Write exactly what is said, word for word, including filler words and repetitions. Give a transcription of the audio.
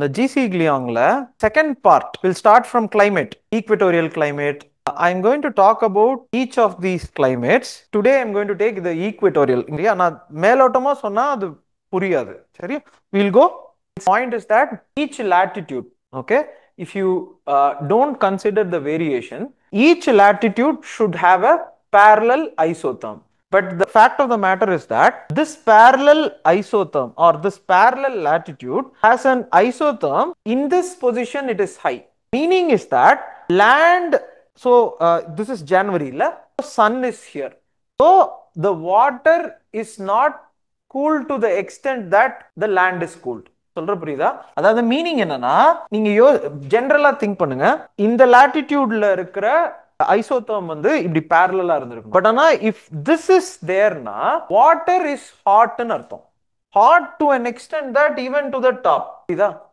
The G C Gliangla, second part, will start from climate, equatorial climate. I am going to talk about each of these climates. Today I am going to take the equatorial. We will go. The point is that each latitude, okay, if you uh, don't consider the variation, each latitude should have a parallel isotherm. But the fact of the matter is that this parallel isotherm or this parallel latitude has an isotherm in this position. It is high. Meaning is that land, so uh, this is January, la? The sun is here. So the water is not cooled to the extent that the land is cooled. That's the meaning. Generally think in the latitude isotherm is parallel. But if this is there, water is hot. Hot to an extent that even to the top.